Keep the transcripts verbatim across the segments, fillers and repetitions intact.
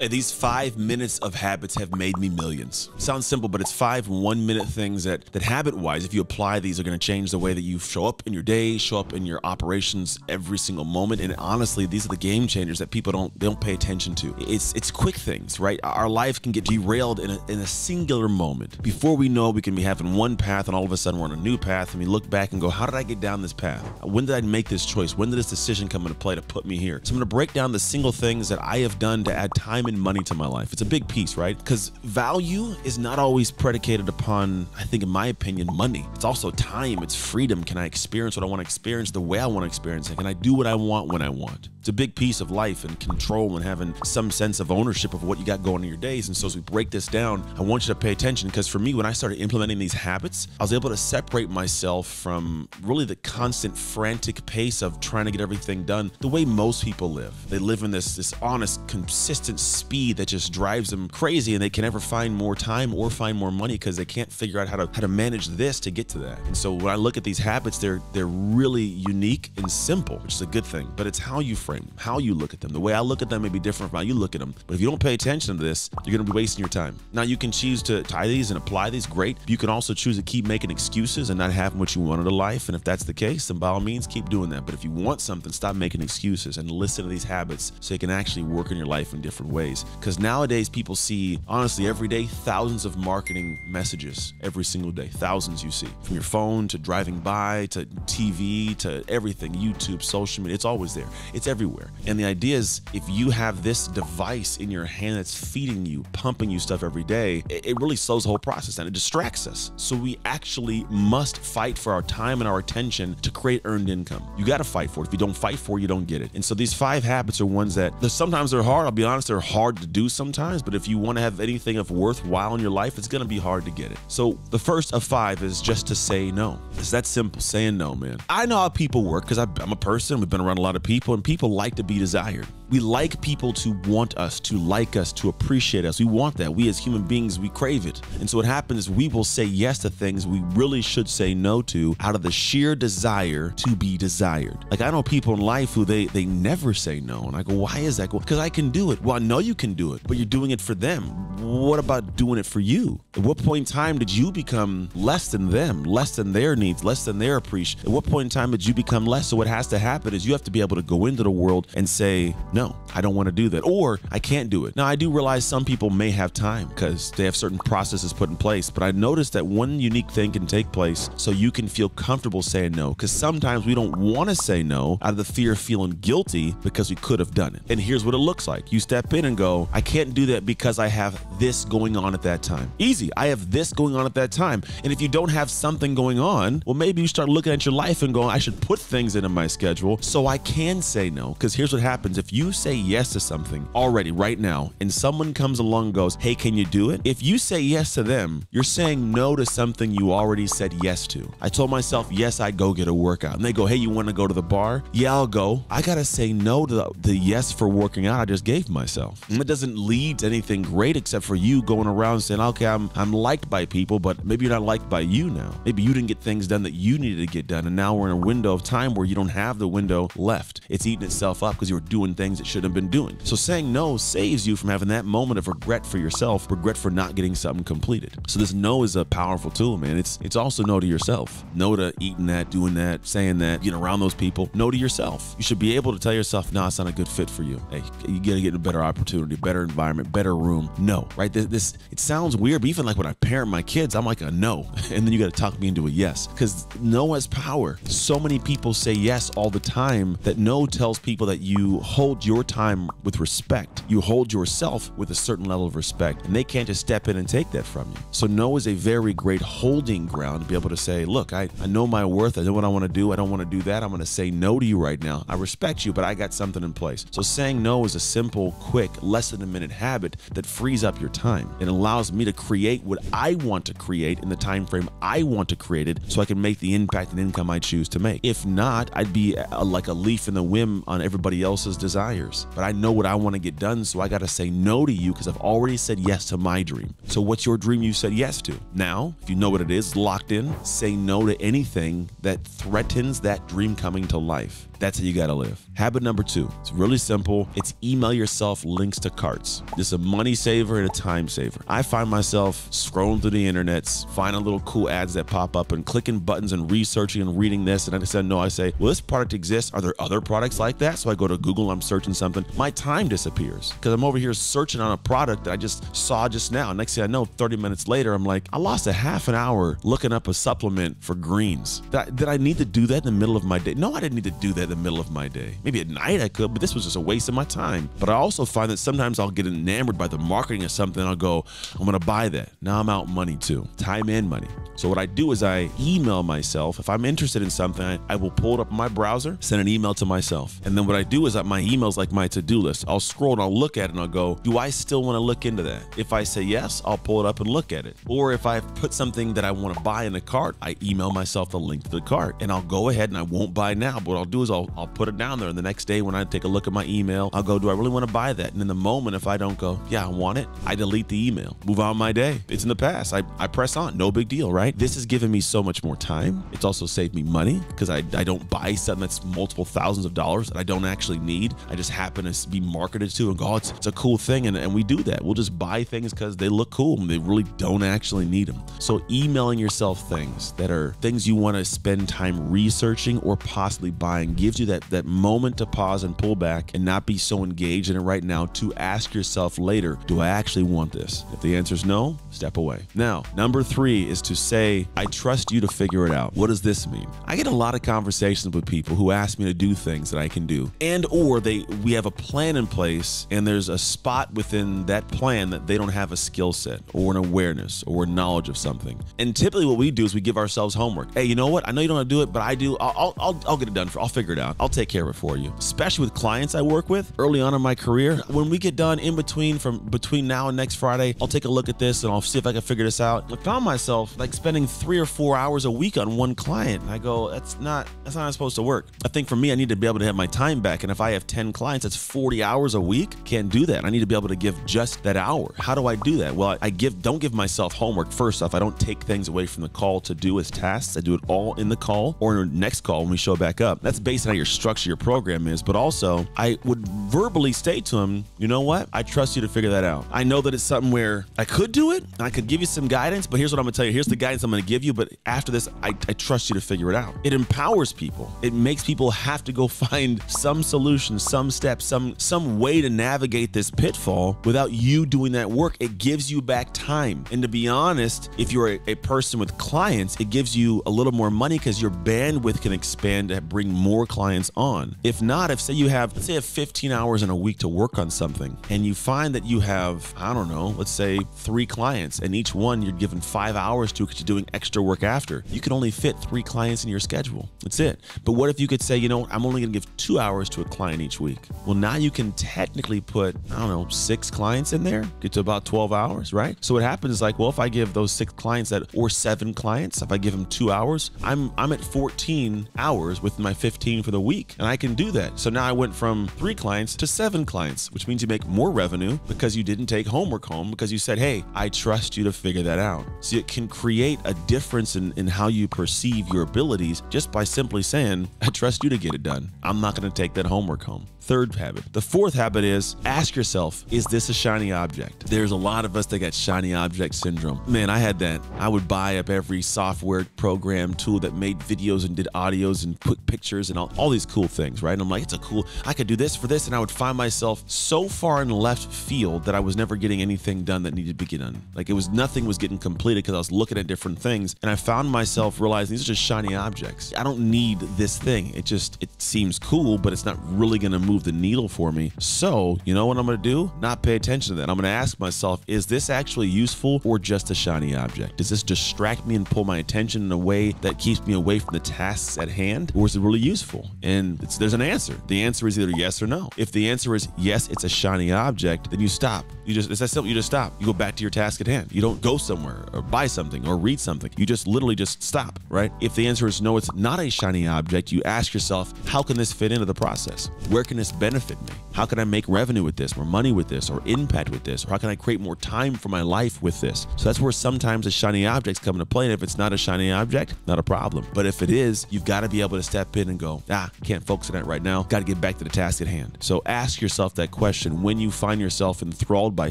Hey, these five minutes of habits have made me millions. Sounds simple, but it's five one-minute things that, that habit-wise, if you apply these, are gonna change the way that you show up in your day, show up in your operations every single moment. And honestly, these are the game changers that people don't they don't pay attention to. It's it's quick things, right? Our life can get derailed in a, in a singular moment. Before we know, we can be having one path, and all of a sudden we're on a new path, and we look back and go, how did I get down this path? When did I make this choice? When did this decision come into play to put me here? So I'm gonna break down the single things that I have done to add time and money to my life. It's a big piece, right? Because value is not always predicated upon, I think, in my opinion, money. It's also time, it's freedom. Can I experience what I want to experience the way I want to experience it? Can I do what I want when I want? It's a big piece of life and control and having some sense of ownership of what you got going in your days. And so as we break this down, I want you to pay attention, because for me, when I started implementing these habits, I was able to separate myself from really the constant frantic pace of trying to get everything done the way most people live. They live in this, this honest, consistent speed that just drives them crazy, and they can never find more time or find more money because they can't figure out how to how to manage this to get to that. And so when I look at these habits, they're they're really unique and simple, which is a good thing, but it's how you frame them, how you look at them. The way I look at them may be different from how you look at them, but if you don't pay attention to this, you're gonna be wasting your time. Now, you can choose to tie these and apply these, great. You can also choose to keep making excuses and not having what you want out of life, and if that's the case, then by all means, keep doing that. But if you want something, stop making excuses and listen to these habits so you can actually work in your life in different ways. Because nowadays, people see, honestly, every day, thousands of marketing messages every single day, thousands you see. From your phone to driving by to T V to everything, YouTube, social media, it's always there. It's everywhere. And the idea is, if you have this device in your hand that's feeding you, pumping you stuff every day, it, it really slows the whole process down. It distracts us. So we actually must fight for our time and our attention to create earned income. You got to fight for it. If you don't fight for it, you don't get it. And so these five habits are ones that sometimes they're hard. I'll be honest, they're hard to do sometimes, but if you want to have anything of worthwhile in your life, it's going to be hard to get it. So the first of five is just to say no. It's that simple, saying no, man. I know how people work because I'm a person. We've been around a lot of people, and people like to be desired. We like people to want us, to like us, to appreciate us. We want that. We as human beings, we crave it. And so what happens is we will say yes to things we really should say no to out of the sheer desire to be desired. Like, I know people in life who they, they never say no. And I go, why is that? Because I can do it. Well, I know you can do it, but you're doing it for them. What about doing it for you? At what point in time did you become less than them, less than their needs, less than their appreciation? At what point in time did you become less? So what has to happen is you have to be able to go into the world and say, no. No, I don't want to do that, or I can't do it. Now, I do realize some people may have time because they have certain processes put in place, but I noticed that one unique thing can take place so you can feel comfortable saying no, because sometimes we don't want to say no out of the fear of feeling guilty because we could have done it. And here's what it looks like. You step in and go, I can't do that because I have this going on at that time. Easy. I have this going on at that time. And if you don't have something going on, well, maybe you start looking at your life and going, I should put things into my schedule so I can say no. Because here's what happens. If you say yes to something already right now, and someone comes along and goes, hey, can you do it? If you say yes to them, you're saying no to something you already said yes to. I told myself, yes, I go get a workout. And they go, hey, you want to go to the bar? Yeah, I'll go. I got to say no to the, the yes for working out I just gave myself. And it doesn't lead to anything great except for you going around saying, okay, I'm, I'm liked by people, but maybe you're not liked by you now. Maybe you didn't get things done that you needed to get done. And now we're in a window of time where you don't have the window left. It's eating itself up because you were doing things it shouldn't have been doing. So saying no saves you from having that moment of regret for yourself, regret for not getting something completed. So this no is a powerful tool, man. It's it's also no to yourself. No to eating that, doing that, saying that, getting around those people. No to yourself. You should be able to tell yourself, no, nah, it's not a good fit for you. Hey, you gotta get a better opportunity, better environment, better room. No, right? This, this it sounds weird, but even like when I parent my kids, I'm like a no. And then you gotta talk me into a yes. Because no has power. So many people say yes all the time that no tells people that you hold your your time with respect. You hold yourself with a certain level of respect, and they can't just step in and take that from you. So no is a very great holding ground to be able to say, look, I, I know my worth. I know what I want to do. I don't want to do that. I'm going to say no to you right now. I respect you, but I got something in place. So saying no is a simple, quick, less than a minute habit that frees up your time. It allows me to create what I want to create in the time frame I want to create it, so I can make the impact and income I choose to make. If not, I'd be a, like a leaf in the wind on everybody else's desires. But I know what I want to get done, so I got to say no to you because I've already said yes to my dream. So what's your dream you said yes to? Now, if you know what it is, locked in, say no to anything that threatens that dream coming to life. That's how you gotta live. Habit number two, it's really simple. It's email yourself links to carts. This is a money saver and a time saver. I find myself scrolling through the internets, finding little cool ads that pop up and clicking buttons and researching and reading this. And I said, no, I say, well, this product exists. Are there other products like that? So I go to Google, I'm searching something. My time disappears because I'm over here searching on a product that I just saw just now. Next thing I know, thirty minutes later, I'm like, I lost a half an hour looking up a supplement for greens. Did I, did I need to do that in the middle of my day? No, I didn't need to do that. The middle of my day. Maybe at night I could, but this was just a waste of my time. But I also find that sometimes I'll get enamored by the marketing or something. I'll go, I'm gonna buy that. Now I'm out money too, time and money. So what I do is I email myself. If I'm interested in something, I, I will pull it up in my browser, send an email to myself. And then what I do is that my email's like my to-do list. I'll scroll and I'll look at it and I'll go, do I still wanna look into that? If I say yes, I'll pull it up and look at it. Or if I put something that I wanna buy in the cart, I email myself the link to the cart and I'll go ahead and I won't buy now, but what I'll do is I'll I'll, I'll put it down there, and the next day when I take a look at my email, I'll go, do I really want to buy that? And in the moment, if I don't go, yeah, I want it, I delete the email, move on my day. It's in the past. I, I press on, no big deal, right? This has given me so much more time. It's also saved me money because I, I don't buy something that's multiple thousands of dollars that I don't actually need. I just happen to be marketed to and go, oh, it's, it's a cool thing. And, and we do that. We'll just buy things because they look cool and they really don't actually need them. So emailing yourself things that are things you want to spend time researching or possibly buying gives you that, that moment to pause and pull back and not be so engaged in it right now to ask yourself later, do I actually want this? If the answer is no, step away. Now, number three is to say, I trust you to figure it out. What does this mean? I get a lot of conversations with people who ask me to do things that I can do, and or they we have a plan in place and there's a spot within that plan that they don't have a skill set or an awareness or knowledge of something. And typically what we do is we give ourselves homework. Hey, you know what? I know you don't want to do it, but I do. I'll, I'll, I'll get it done. For, I'll figure it out. I'll take care of it for you. Especially with clients I work with early on in my career. When we get done in between from between now and next Friday, I'll take a look at this and I'll see if I can figure this out. I found myself like spending three or four hours a week on one client. And I go, that's not, that's not how it's supposed to work. I think for me, I need to be able to have my time back. And if I have ten clients, that's forty hours a week. Can't do that. I need to be able to give just that hour. How do I do that? Well, I give, don't give myself homework. First off, I don't take things away from the call to do as tasks. I do it all in the call or in the next call when we show back up. That's based on how your structure, your program is, but also I would verbally say to him, you know what? I trust you to figure that out. I know that it's something where I could do it. I could give you some guidance, but here's what I'm gonna tell you. Here's the guidance I'm gonna give you, but after this, I, I trust you to figure it out. It empowers people. It makes people have to go find some solution, some step, some, some way to navigate this pitfall without you doing that work. It gives you back time. And to be honest, if you're a, a person with clients, it gives you a little more money because your bandwidth can expand to bring more clients on. If not, if say you have, let's say you have fifteen hours in a week to work on something and you find that you have, I don't know, let's say three clients and each one you're given five hours to because you're doing extra work after, you can only fit three clients in your schedule. That's it. But what if you could say, you know, I'm only gonna give two hours to a client each week? Well, now you can technically put, I don't know, six clients in there, get to about twelve hours, right? So what happens is like, well, if I give those six clients that, or seven clients, if I give them two hours, I'm, I'm at fourteen hours with my fifteen for the week, and I can do that. So now I went from three clients to seven clients, which means you make more revenue because you didn't take homework home because you said, hey, I trust you to figure that out. So it can create a difference in, in how you perceive your abilities just by simply saying, I trust you to get it done. I'm not going to take that homework home. Third habit. The fourth habit is ask yourself, is this a shiny object? There's a lot of us that got shiny object syndrome. Man, I had that. I would buy up every software program tool that made videos and did audios and put pictures and all, all these cool things, right? And I'm like, it's a cool, I could do this for this. And I would find myself so far in left field that I was never getting anything done that needed to be done. Like it was, nothing was getting completed because I was looking at different things. And I found myself realizing these are just shiny objects. I don't need this thing. It just, it seems cool, but it's not really going to move the needle for me. So you know what I'm going to do? Not pay attention to that. I'm going to ask myself, is this actually useful or just a shiny object? Does this distract me and pull my attention in a way that keeps me away from the tasks at hand? Or is it really useful? And it's, there's an answer. The answer is either yes or no. If the answer is yes, it's a shiny object, then you stop. You just, it's that simple. You just stop. You go back to your task at hand. You don't go somewhere or buy something or read something. You just literally just stop, right? If the answer is no, it's not a shiny object, you ask yourself, how can this fit into the process? Where can this benefit me? How can I make revenue with this, or money with this, or impact with this? Or how can I create more time for my life with this? So that's where sometimes the shiny objects come into play. And if it's not a shiny object, not a problem. But if it is, you've got to be able to step in and go, ah, can't focus on that right now. Got to get back to the task at hand. So ask yourself that question when you find yourself enthralled by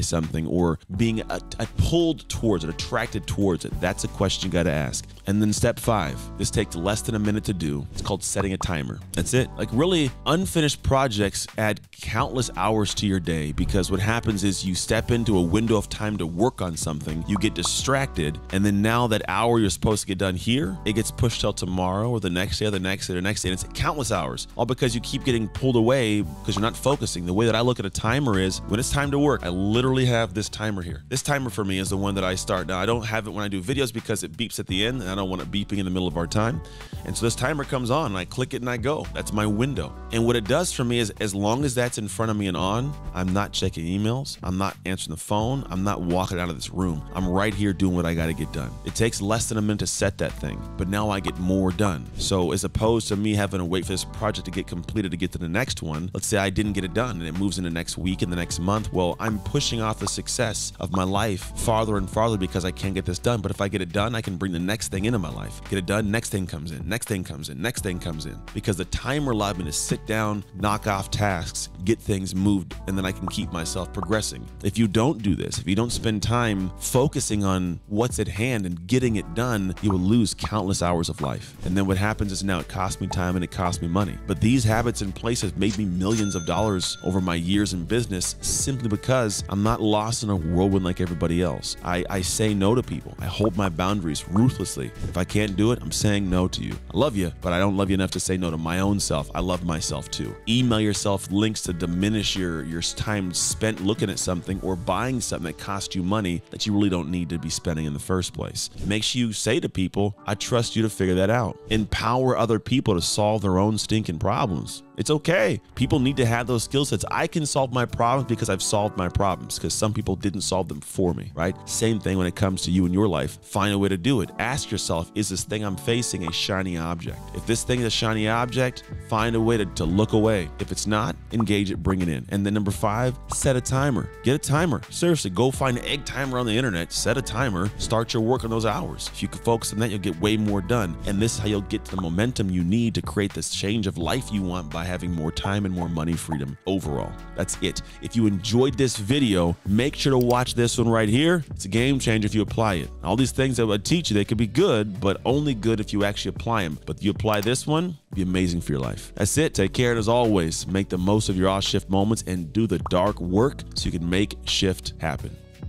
something or being a, a pulled towards it, attracted towards it. That's a question you got to ask. And then step five, this takes less than a minute to do. It's called setting a timer. That's it. Like really, unfinished projects add countless hours to your day, because what happens is you step into a window of time to work on something, you get distracted, and then now that hour you're supposed to get done here, it gets pushed till tomorrow or the next day or the next day or the next day, and it's countless hours, all because you keep getting pulled away because you're not focusing. The way that I look at a timer is when it's time to work, I literally have this timer here. This timer for me is the one that I start. Now I don't have it when I do videos because it beeps at the end and I don't want it beeping in the middle of our time. And so this timer comes on and I click it and I go. That's my window. And what it does for me is as long as that's in front of me and on, I'm not checking emails. I'm not answering the phone. I'm not walking out of this room. I'm right here doing what I got to get done. It takes less than a minute to set that thing, but now I get more done. So as opposed to me having to wait for this project to get completed to get to the next one, let's say I didn't get it done and it moves into next week and the next month. Well, I'm pushing off the success of my life farther and farther because I can't get this done. But if I get it done, I can bring the next thing into my life. Get it done, next thing comes in. Next thing comes in, next thing comes in. Because the timer allowed me to sit down, knock off tasks, get things moved, and then I can keep myself progressing. If you don't do this, if you don't spend time focusing on what's at hand and getting it done, you will lose countless hours of life. And then what happens is now it costs me time and it costs me money. But these habits in place have made me millions of dollars over my years in business simply because I'm not lost in a whirlwind like everybody else. I, I say no to people. I hold my boundaries ruthlessly. If I can't do it, I'm saying no to you. I love you, but I don't love you enough to say no to my own self. I love myself too. Email yourself links to diminish your, your time spent looking at something or buying something that costs you money that you really don't need to be spending in the first place. Make sure you say to people, I trust you to figure that out. Empower other people to solve their own stinking problems. It's okay. People need to have those skill sets. I can solve my problems because I've solved my problems, because some people didn't solve them for me, right? Same thing when it comes to you in your life. Find a way to do it. Ask yourself, is this thing I'm facing a shiny object? If this thing is a shiny object, find a way to, to look away. If it's not, engage it, bring it in. And then number five, set a timer. Get a timer. Seriously, go find an egg timer on the internet, set a timer, start your work on those hours. If you can focus on that, you'll get way more done. And this is how you'll get to the momentum you need to create this change of life you want by having more time and more money freedom overall. That's it. If you enjoyed this video, make sure to watch this one right here. It's a game changer if you apply it. All these things that I teach you, they could be good, but only good if you actually apply them. But if you apply this one, it'll be amazing for your life. That's it. Take care. And as always, make the most of your awe shift moments and do the dark work so you can make shift happen.